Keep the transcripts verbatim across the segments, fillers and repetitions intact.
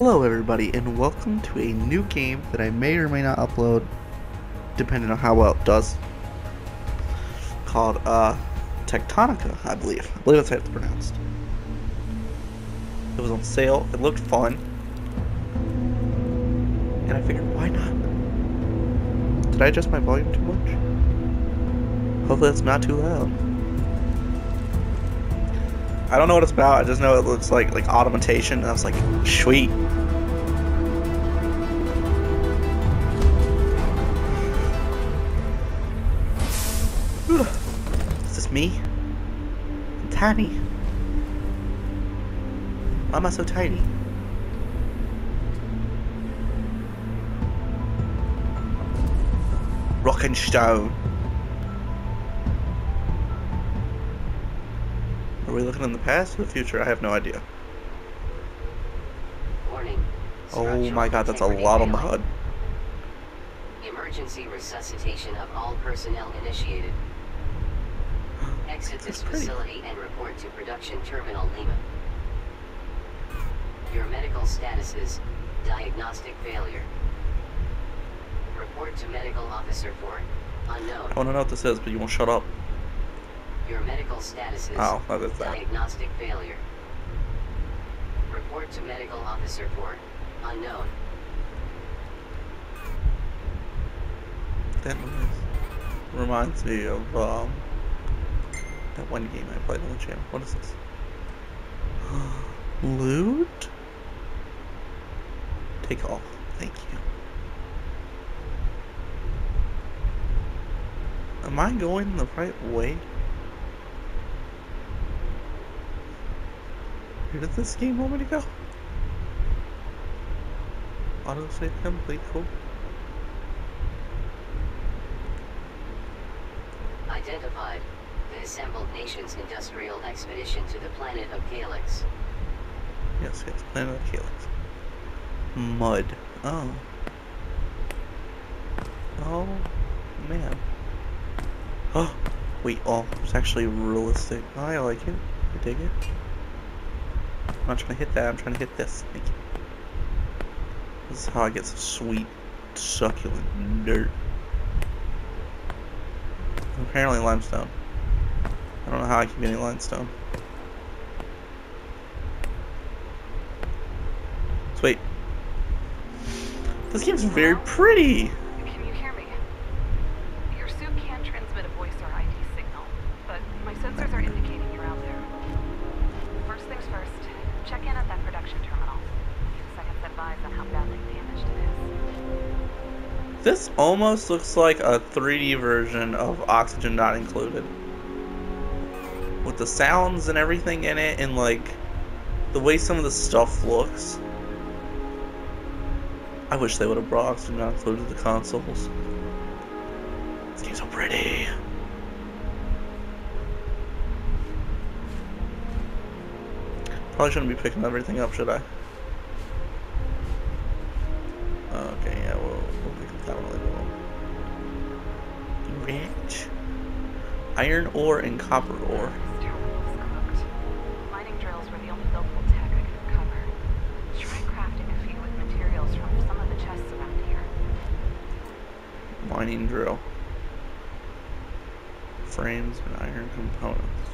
Hello everybody, and welcome to a new game that I may or may not upload depending on how well it does, called uh, Techtonica, I believe. I believe that's how it's pronounced. It was on sale, it looked fun, and I figured, why not? Did I adjust my volume too much? Hopefully that's not too loud. I don't know what it's about, I just know it looks like like automation, and I was like, sweet. Is this me? I'm tiny. Why am I so tiny? Rock and stone. Are we looking in the past or the future? I have no idea. Warning. Oh my god, that's a lot of mud. Emergency resuscitation of all personnel initiated. Exit this facility and report to production terminal Lima. Your medical status is diagnostic failure. Report to medical officer for unknown. I wanna know what this is, but you won't shut up. Your medical status is oh, that. diagnostic failure. Report to medical officer for unknown. That reminds me of um, that one game I played on the channel. What is this? Loot? Take off. Thank you. Am I going the right way? Where did this game want me to go? Autosave complete, cool. Identified the assembled nation's industrial expedition to the planet of Calyx. Yes, yes, planet of Calyx. Mud. Oh. Oh, man. Oh, wait, oh, it's actually realistic. I like it. I dig it. I'm not trying to hit that, I'm trying to hit this. Thank you. This is how I get some sweet, succulent dirt. Apparently limestone. I don't know how I keep getting limestone. Sweet. This game's very pretty! Can you hear me? Your suit can transmit a voice or I D signal, but my sensors are indicating you're out there. First things first. Check in at that production terminal. So I can advise on how badly damaged it is. This almost looks like a three D version of Oxygen Not Included. With the sounds and everything in it, and like the way some of the stuff looks. I wish they would have brought Oxygen Not Included to the consoles. This game's so pretty. Probably shouldn't be picking everything up, should I? Okay, yeah, we'll, we'll pick up that one later. Ranch? Iron ore and copper ore. Mining drills were the only local tech I could recover. Try crafting a few with materials from some of the chests around here. Mining drill. Frames and iron components.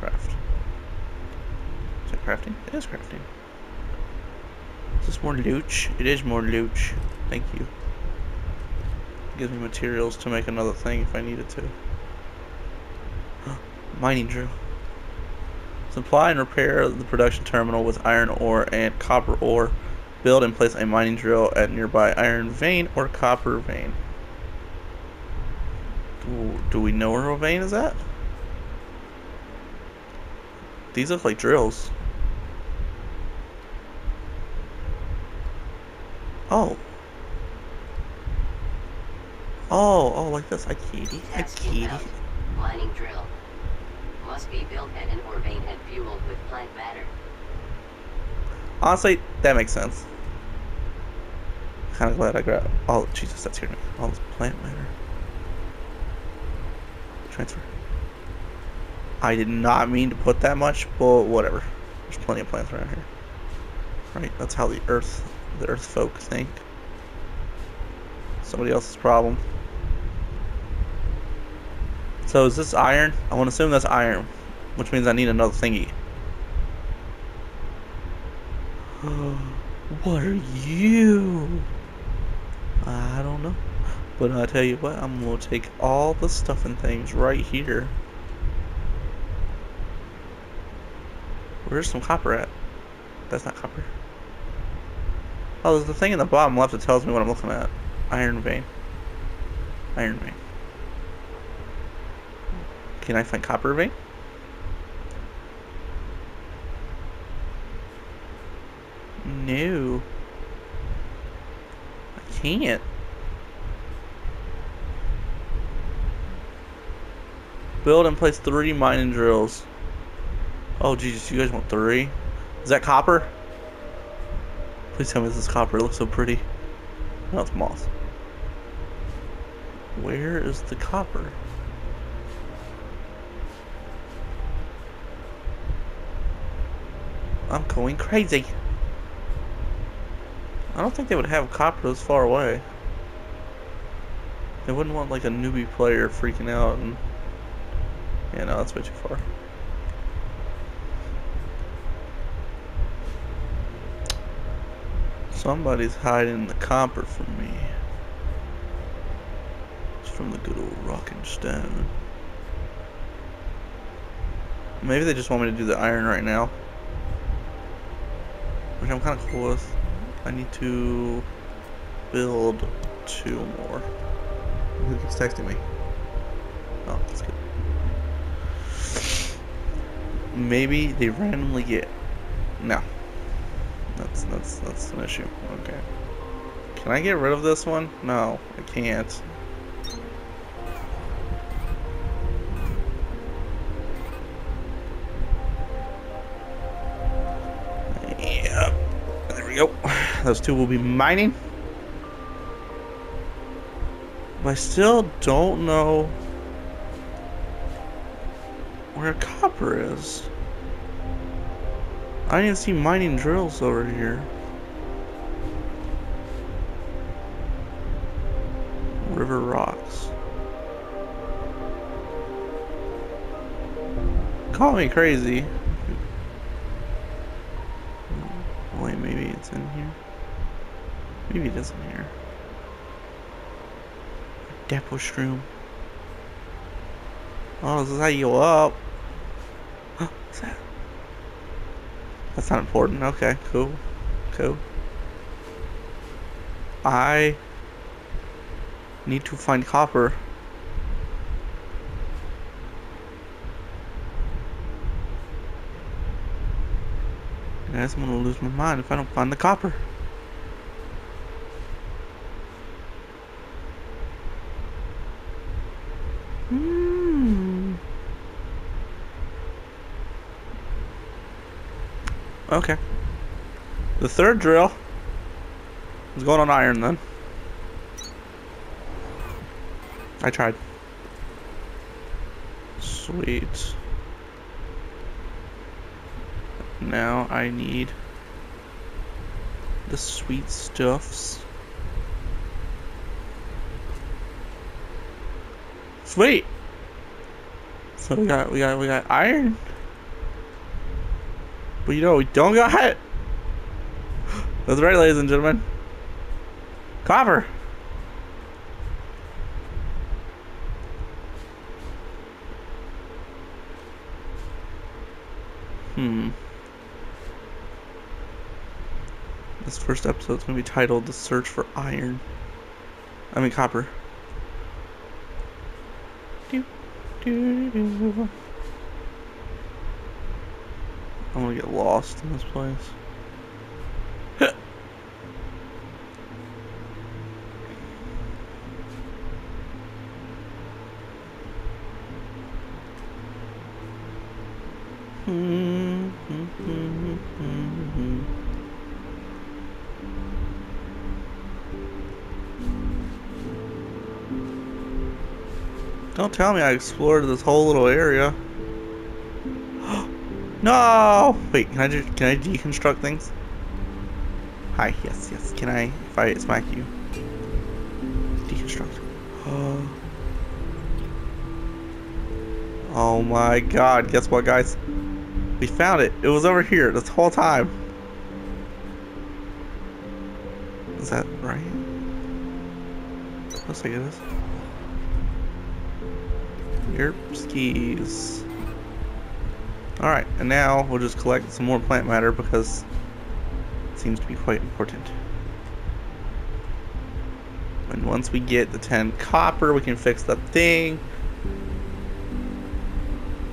Craft. Crafting? It is crafting. Is this more looch? It is more looch. Thank you. It gives me materials to make another thing if I needed to. Mining drill. Supply and repair the production terminal with iron ore and copper ore. Build and place a mining drill at nearby iron vein or copper vein. Ooh, do we know where a vein is at? These look like drills. Oh. Oh, oh, like this. I get it. I get it. Mining drill must be built at an ore vein and fueled with plant matter. Honestly, that makes sense. Kind of glad I grabbed. Oh, Jesus, that's here now. All this plant matter. Transfer. I did not mean to put that much, but whatever. There's plenty of plants around here. right? That's how the earth the earth folk think. Somebody else's problem. So is this iron? I want to assume that's iron, which means I need another thingy. What are you? I don't know. But I tell you what, I'm gonna take all the stuff and things right here. Where's some copper at? That's not copper. Oh, there's the thing in the bottom left that tells me what I'm looking at. Iron vein. Iron vein. Can I find copper vein? No. I can't. Build and place three mining drills. Oh Jesus, you guys want three? Is that copper? Please tell me this is copper. It looks so pretty. No, it's moss. Where is the copper? I'm going crazy. I don't think they would have copper this far away. They wouldn't want like a newbie player freaking out and... Yeah, no, that's way too far. Somebody's hiding the copper from me. It's from the good old Rockin' Stone. Maybe they just want me to do the iron right now, which I'm kind of cool with. I need to build two more. Who keeps texting me? Oh, that's good. Maybe they randomly get... No. That's that's that's an issue. Okay. Can I get rid of this one? No, I can't. Yep. There we go. Those two will be mining. But I still don't know where copper is. I didn't see mining drills over here. River rocks. Call me crazy. Wait, maybe it's in here. Maybe it isn't here. Depot shroom. Oh, this is how you go up. Huh, what's that? That's not important. Okay, cool. Cool. I need to find copper. Guys, I'm gonna lose my mind if I don't find the copper. Okay. The third drill is going on iron then. I tried. Sweet. Now I need the sweet stuffs. Sweet. So we got we got we got iron. But you know, we don't got it. That's right, ladies and gentlemen. Copper. Hmm. This first episode is going to be titled The Search for Iron. I mean, Copper. Do, do, do. I'm gonna get lost in this place. Don't tell me I explored this whole little area. No! Wait, can I, do, can I deconstruct things? Hi, yes, yes. Can I, if I smack you? Deconstruct. Oh. Oh my god. Guess what, guys? We found it. It was over here this whole time. Is that right? Looks like it is. Your skis. Alright, and now we'll just collect some more plant matter because it seems to be quite important. And once we get the ten copper, we can fix that thing.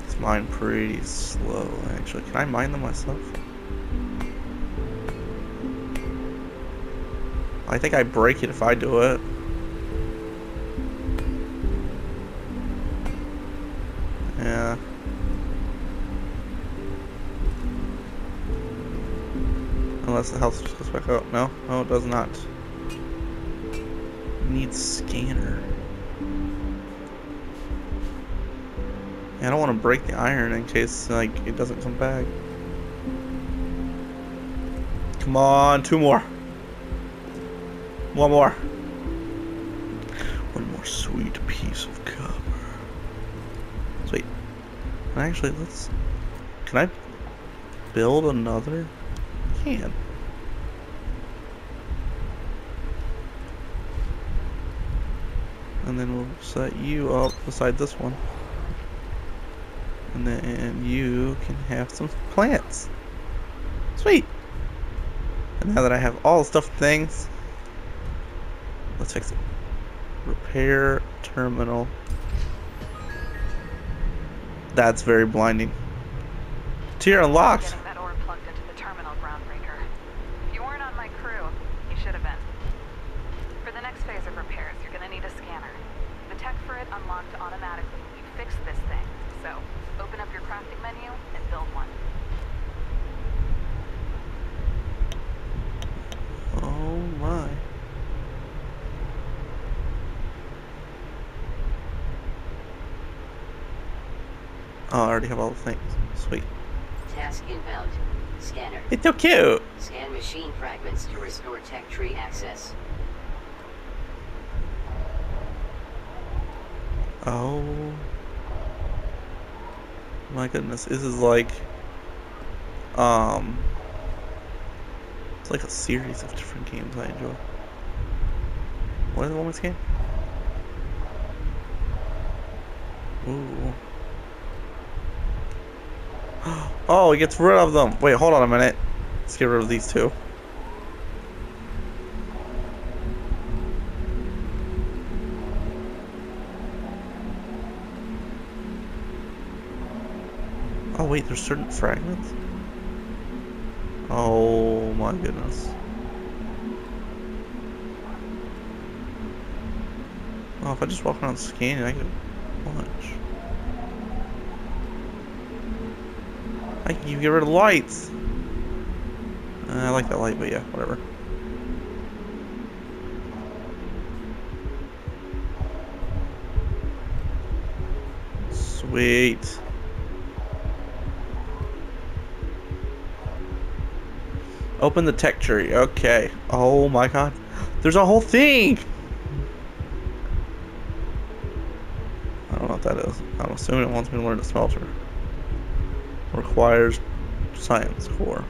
It's mined pretty slow, actually. Can I mine them myself? I think I break it if I do it. Yeah. Unless the house just goes back up. No, no, it does not. Need scanner. Yeah, I don't want to break the iron in case like it doesn't come back. Come on, two more. One more. One more sweet piece of copper. Sweet. And actually, let's. Can I build another? I can. And then we'll set you up beside this one. And then you can have some plants. Sweet. And now that I have all the stuff things. Let's fix it. Repair terminal. That's very blinding. Tier unlocked. That orb plugged into the terminal, groundbreaker. If you weren't on my crew, you should have been. For the next phase of repairs, you're gonna need a scanner. The tech for it unlocked automatically when you fix this thing. So open up your crafting menu and build one. Oh my. Oh, I already have all the things. Sweet. Task inbound. Scanner. It's so cute. Scan machine fragments to restore tech tree access. Oh. My goodness. This is like. Um. It's like a series of different games I enjoy. What is the one with this game? Ooh. Oh, it gets rid of them. Wait, hold on a minute. Let's get rid of these two. Oh, wait, there's certain fragments? Oh, my goodness. Oh, if I just walk around scanning, I can punch. I can get rid of lights. Uh, I like that light, but yeah, whatever. Sweet. Open the tech tree. Okay. Oh my god. There's a whole thing. I don't know what that is. I'm assuming it wants me to learn to smelter. Requires science core.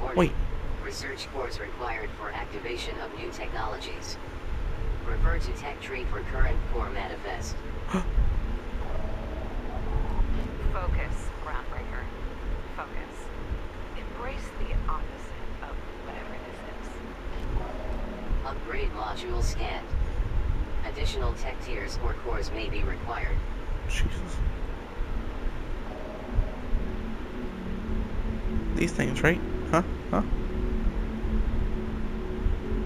Warning. Wait. Research cores required for activation of new technologies. Refer to tech tree for current core manifest. Focus, groundbreaker. Focus. Embrace the opposite of whatever this is. Upgrade module scanned. Additional tech tiers or cores may be required. Jesus. These things, right? Huh? Huh?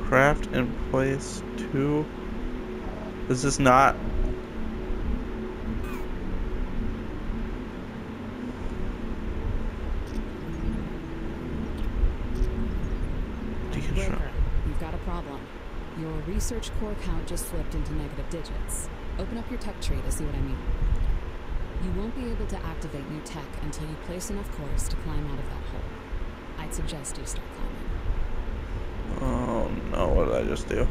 Craft and place two. Is this not? Deconstruct. You've got a problem. Your research core count just slipped into negative digits. Open up your tech tree to see what I mean. You won't be able to activate new tech until you place enough cores to climb out of that hole. I'd suggest you start climbing. Oh, what did I just do?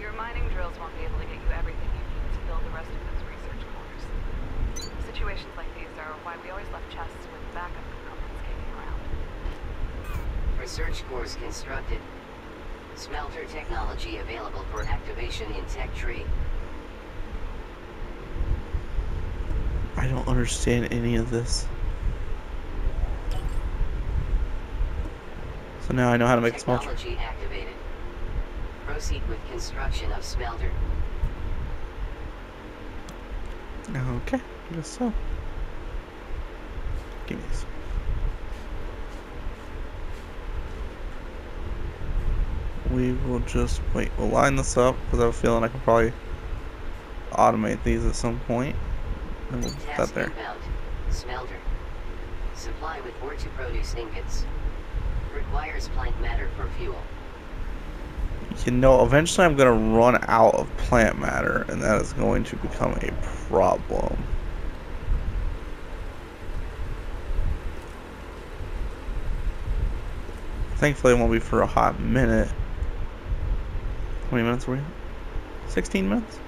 Your mining drills won't be able to get you everything you need to build the rest of those research cores. Situations like these are why we always left chests with backup components kicking around. Research cores constructed. Smelter technology available for activation in tech tree. I don't understand any of this. So now I know how to make smelter. Technology activated. Proceed with construction of smelter. Okay, just so. Give me this. We will just wait. We'll line this up because I have a feeling I can probably automate these at some point. And we'll put that there. Smelter. Supply with ore to produce ingots. Requires plant matter for fuel. You know, eventually I'm going to run out of plant matter, and that is going to become a problem. Thankfully, it won't be for a hot minute. How many minutes were we at? sixteen minutes?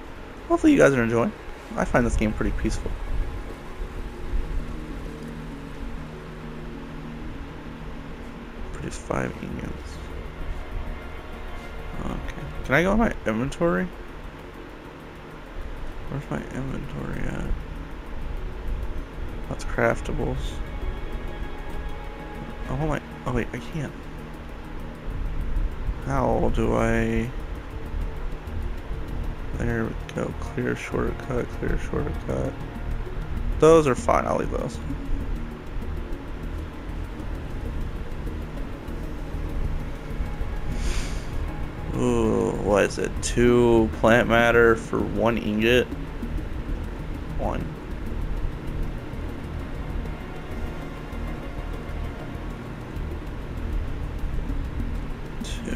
Hopefully you guys are enjoying. I find this game pretty peaceful. Produce five ingots. Okay. Can I go on my inventory? Where's my inventory at? That's craftables. Oh my, oh wait, I can't. How do I... There we go. Clear shortcut, clear shortcut. Those are fine. I'll leave those. Ooh, what is it? Two plant matter for one ingot? One. Two.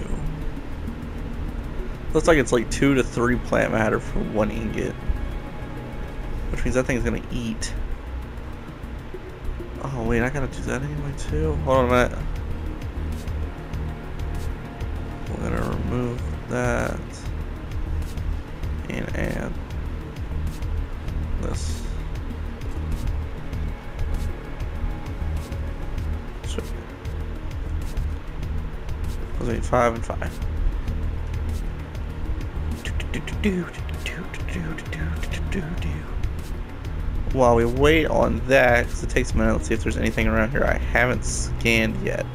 Looks like it's like two to three plant matter for one ingot. Which means that thing's gonna eat. Oh wait, I gotta do that anyway too. Hold on a minute. We're gonna remove that and add this. Sure. Those are five and five. While we wait on that, because it takes a minute, let's see if there's anything around here I haven't scanned yet.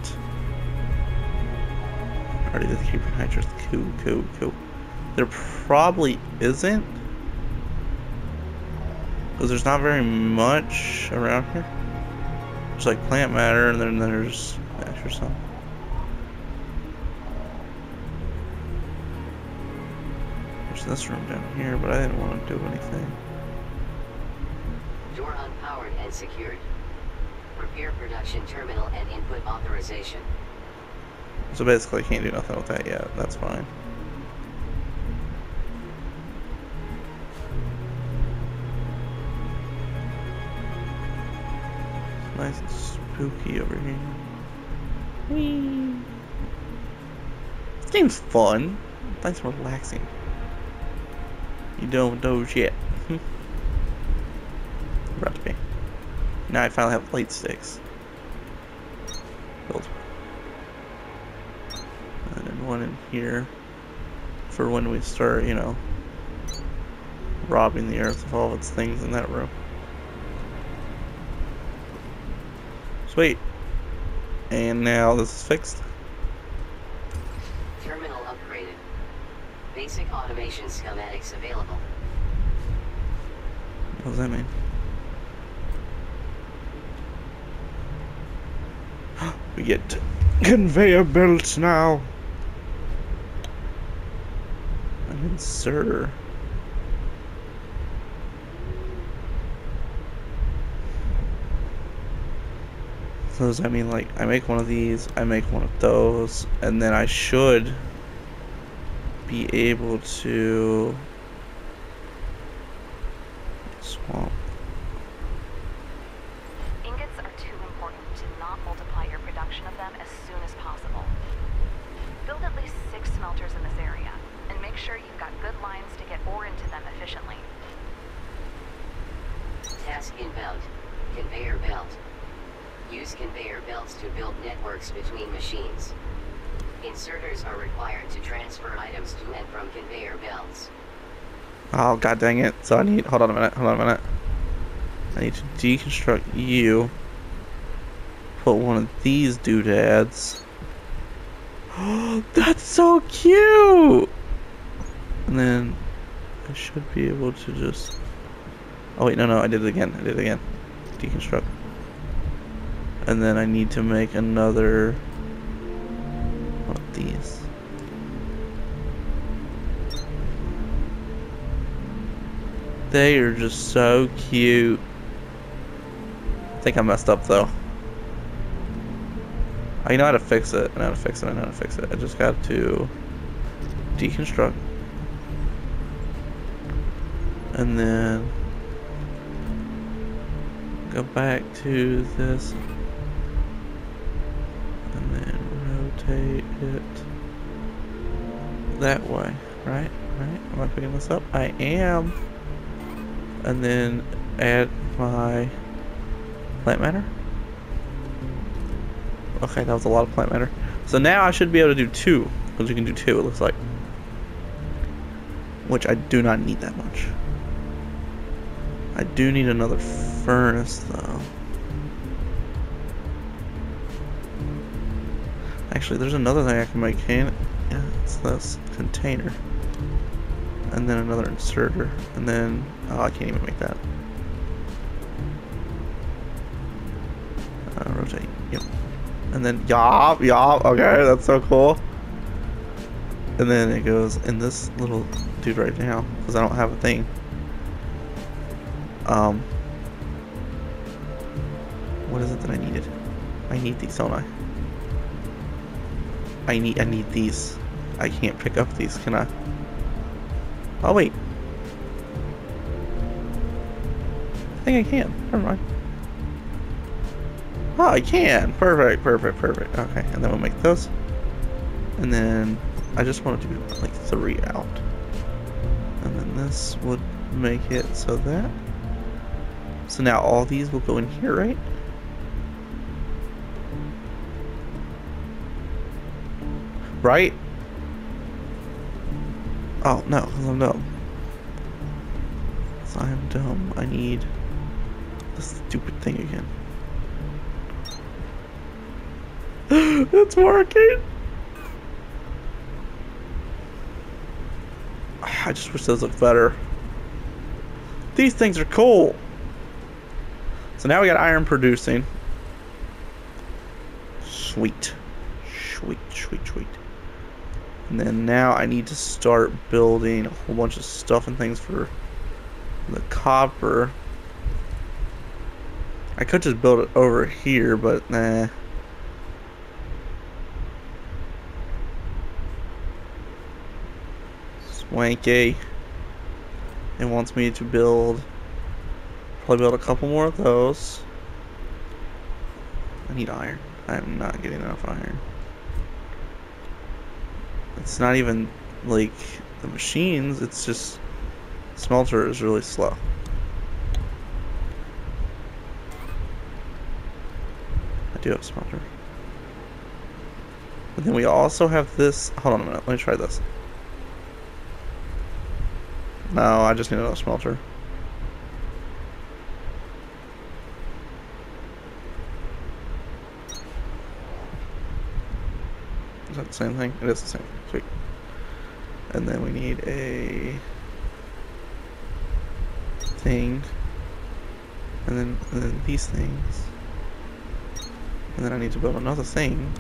Already did the Cupid Hydras. Cool, cool, cool. There probably isn't. Because there's not very much around here. There's like plant matter, and then there's ash or something. There's this room down here, but I didn't want to do anything. Door unpowered and secured. Repair production terminal and input authorization. So basically I can't do nothing with that yet, that's fine. It's nice and spooky over here. Whee! This game's fun. Nice and relaxing. You don't doze yet. About to be. Now I finally have light sticks. Build. And then one in here for when we start, you know, robbing the earth of all of its things in that room. Sweet. And now this is fixed. Terminal upgraded. Basic automation schematics available. What does that mean? We get conveyor belts now. I mean, sir. So does that mean like I make one of these, I make one of those, and then I should be able to Swamp. Ingots are too important to not multiply your production of them as soon as possible. Build at least six smelters in this area, and make sure you've got good lines to get ore into them efficiently. Task inbound. Conveyor belt. Use conveyor belts to build networks between machines. Inserters are required to transfer items to and from conveyor belts. Oh, god dang it. So I need, hold on a minute, hold on a minute. I need to deconstruct you. Put one of these doodads. Oh, that's so cute! And then I should be able to just... Oh wait, no, no, I did it again, I did it again. Deconstruct. And then I need to make another one of these. They are just so cute. I think I messed up though. I know how to fix it. I know how to fix it. I know how to fix it. I just got to deconstruct. And then go back to this. And then rotate it that way. Right? Right? Am I picking this up? I am. And then add my plant matter. Okay, that was a lot of plant matter. So now I should be able to do two, because you can do two, it looks like. Which I do not need that much. I do need another furnace, though. Actually, there's another thing I can make, can't it? Yeah, it's this container. And then another inserter. And then, oh, I can't even make that. Uh, rotate, yep. And then, yop, yop, okay, that's so cool. And then it goes in this little dude right now, because I don't have a thing. Um, what is it that I needed? I need these, don't I? I need, I need these. I can't pick up these, can I? Oh wait. I think I can. Never mind. Oh, I can. Perfect, perfect, perfect. Okay, and then we'll make those. And then I just want to do like three out. And then this would make it so that. So now all these will go in here, right? Right? Oh, no, because I'm dumb. Because I am dumb. I need this stupid thing again. It's working! I just wish those looked better. These things are cool! So now we got iron producing. Sweet. Sweet, sweet, sweet. And then now I need to start building a whole bunch of stuff and things for the copper. I could just build it over here, but nah. Swanky. It wants me to build, probably build a couple more of those. I need iron. I'm not getting enough iron. It's not even like the machines, it's just smelter is really slow. I do have smelter. But then we also have this, hold on a minute, let me try this. No, I just need another smelter. Is that the same thing? It is the same. Sweet. And then we need a thing. And then, and then these things. And then I need to build another thing.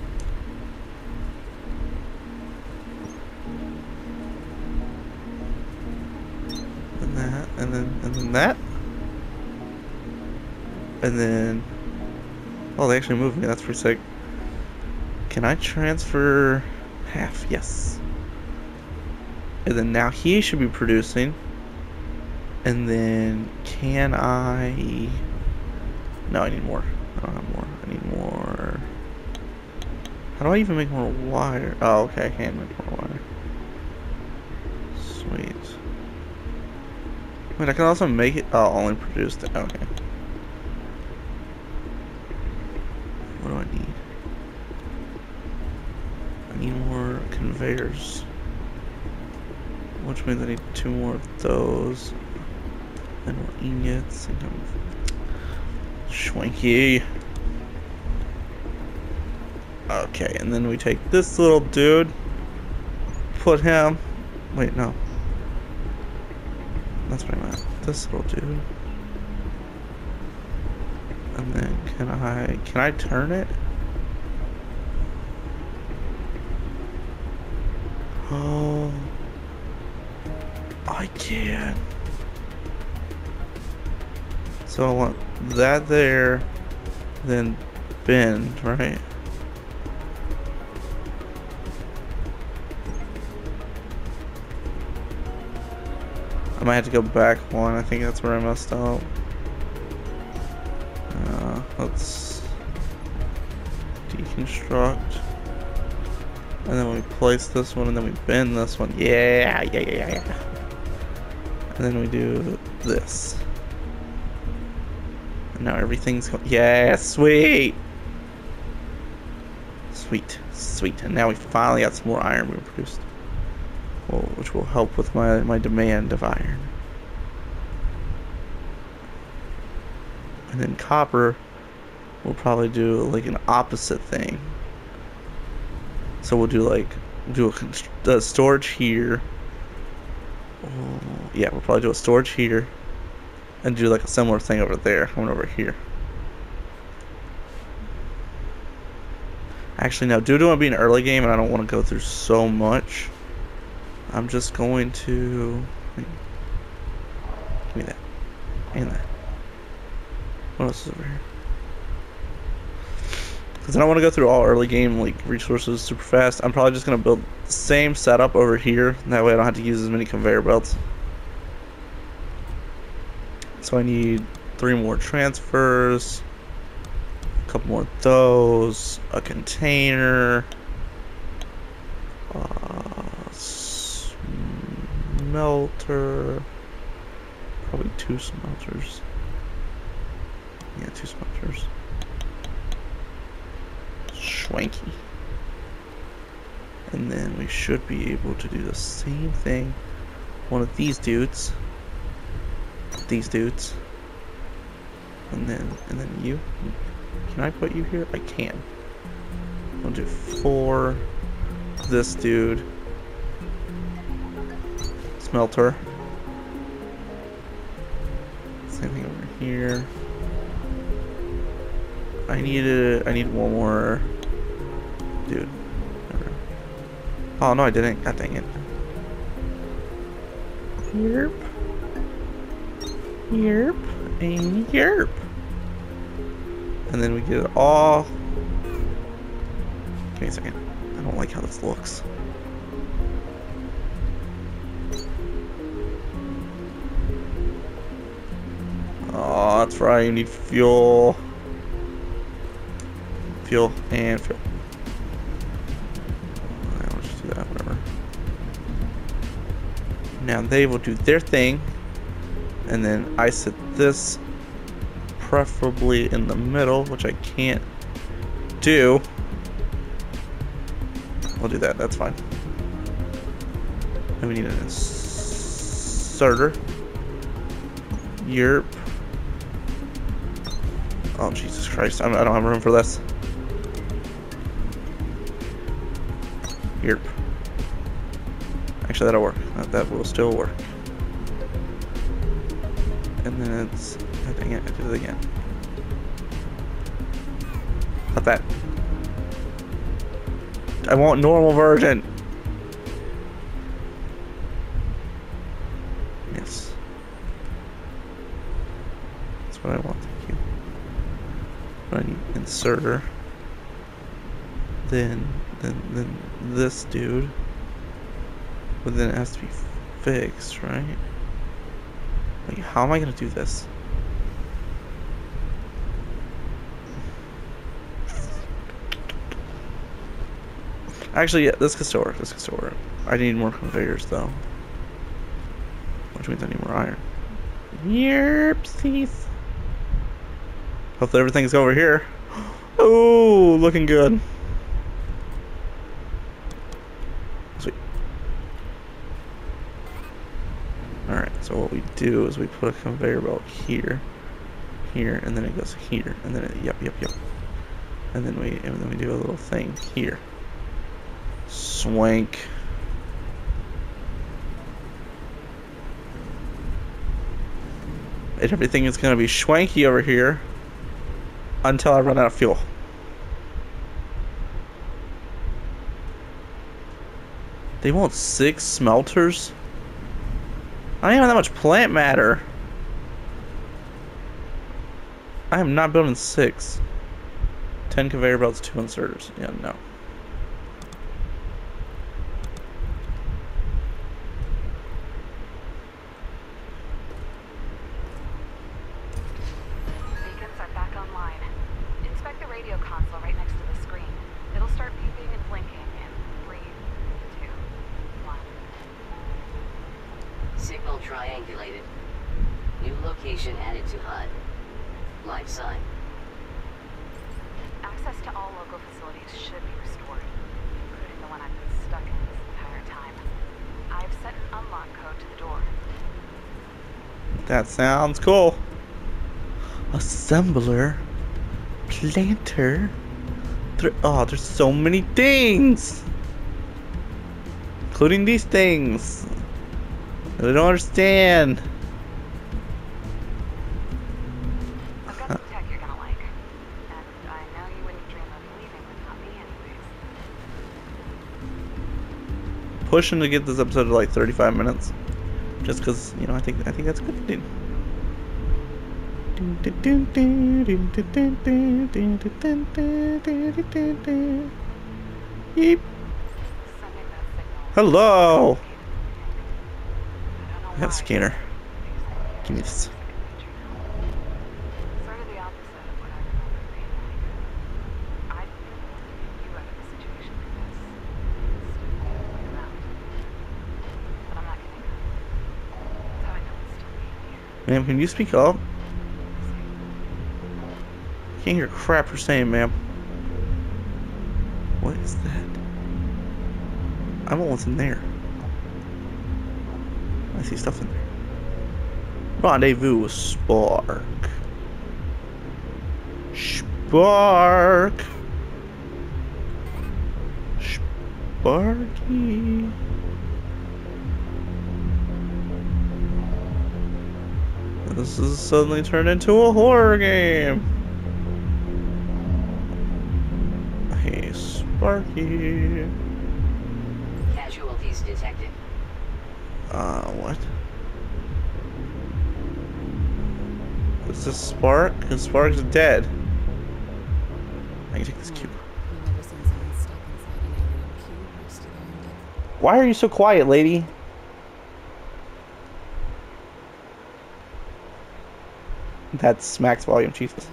And that. And then, and then that. And then... Oh, they actually moved me. That's pretty sick. Can I transfer half? Yes. And then now he should be producing. And then can I... No, I need more. I don't have more. I need more. How do I even make more wire? Oh, okay, I can make more wire. Sweet. Wait, I can also make it... Oh, only produce the... Okay. What do I need? I need more conveyors. Which means I need two more of those. And more ingots. And kind of Schwanky. Okay, and then we take this little dude. Put him. Wait, no. That's what I meant. This little dude. And then can I can I turn it? Oh, I can. So I want that there, then bend, right? I might have to go back one. I think that's where I messed up. Uh, let's deconstruct. And then we place this one and then we bend this one. Yeah, yeah, yeah, yeah. And then we do this. And now everything's going. Yeah, sweet! Sweet, sweet. And now we finally got some more iron we produced. Well, which will help with my, my demand of iron. And then copper will probably do like an opposite thing. So we'll do like, do a, a storage here. Oh, yeah, we'll probably do a storage here. And do like a similar thing over there, coming over here. Actually, no, due to it being an early game and I don't want to go through so much, I'm just going to give me that and that. What else is over here? Because I don't want to go through all early game like resources super fast. I'm probably just going to build the same setup over here. That way I don't have to use as many conveyor belts. So I need three more transfers, a couple more of those, a container. Uh, Smelter, probably two smelters. Yeah, two smelters. Schwanky. And then we should be able to do the same thing. One of these dudes. These dudes. And then, and then you. Can I put you here? I can. We'll do four. This dude. Smelter. Same thing over here. I need a. I need one more, dude. Never. Oh no, I didn't. God dang it. Yerp. Yerp. And yerp. And then we get it all. Give me a second. I don't like how this looks. Oh, that's right, you need fuel. Fuel and fuel. Alright, we'll just do that, whatever. Now they will do their thing. And then I set this preferably in the middle, which I can't do. We'll do that, that's fine. And we need an inserter. Yerp. Oh, Jesus Christ. I'm, I don't have room for this. Yerp. Actually, that'll work. That, that will still work. And then it's... God dang it, I did it again. Not that. I want normal version! Yes. That's what I want. I need inserter, then, then, then this dude, but then it has to be fixed, right? Like, how am I gonna do this? Actually, yeah, this could still work. This could still work. I need more configures, though. Which means I need more iron. Yerpsies. Hope that everything's over here. Oh, looking good. Sweet. Alright, so what we do is we put a conveyor belt here, here, and then it goes here, and then it, yep, yep, yep. And then we, and then we do a little thing here. Swank. And everything is going to be schwanky over here until I run out of fuel. They want six smelters? I don't even have that much plant matter. I am not building six. Ten conveyor belts, two inserters. Yeah, no. That sounds cool. Assembler, planter. There, oh, there's so many things, including these things. I don't understand. I've got some tech you're gonna like, and I know you wouldn't dream of leaving without me, anyways. Pushing to get this episode to like thirty-five minutes. Just because, you know, I think I think that's good to do. Yeep. Hello. I have a scanner. Give me this. Ma'am, can you speak up? Can't hear crap you're saying, ma'am. What is that? I'm almost in there. I see stuff in there. Rendezvous with Spark. Spark. Sparky. This is suddenly turned into a horror game. Hey, Sparky. Casualties detected. Uh, what? Is this Spark? Because Spark's dead. I can take this cube. Why are you so quiet, lady? That's max volume, Jesus.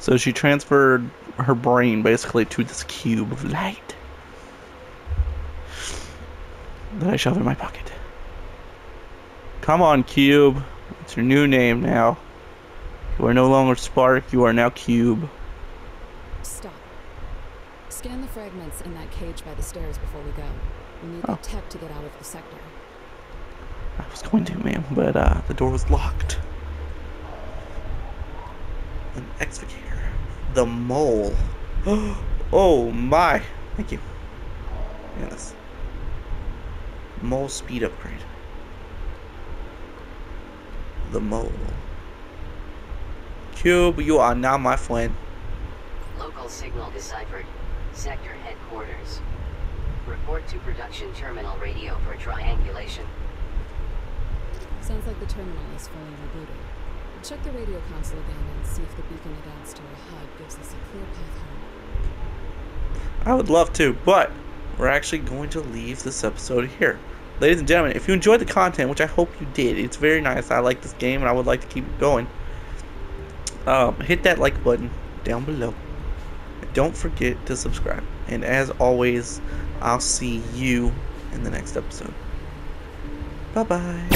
So she transferred her brain basically to this cube of light that I shove in my pocket. Come on, Cube. It's your new name now. You are no longer Spark, you are now Cube. Stop. Scan the fragments in that cage by the stairs before we go. We need oh. the tech to get out of the sector. I was going to, ma'am, but uh, the door was locked. An excavator. The mole. Oh my. Thank you. Look at this. Mole speed upgrade. The mole. Cube, you are now my friend. Local signal deciphered. Sector headquarters. Report to production terminal radio for triangulation. Sounds like the terminal is fully rebooted. Check the radio console again and see if the beacon it adds to our H U D gives us a clear path home. I would love to, but we're actually going to leave this episode here. Ladies and gentlemen, if you enjoyed the content, which I hope you did, it's very nice. I like this game and I would like to keep it going. Um, hit that like button down below. Don't forget to subscribe. And as always, I'll see you in the next episode. Bye-bye.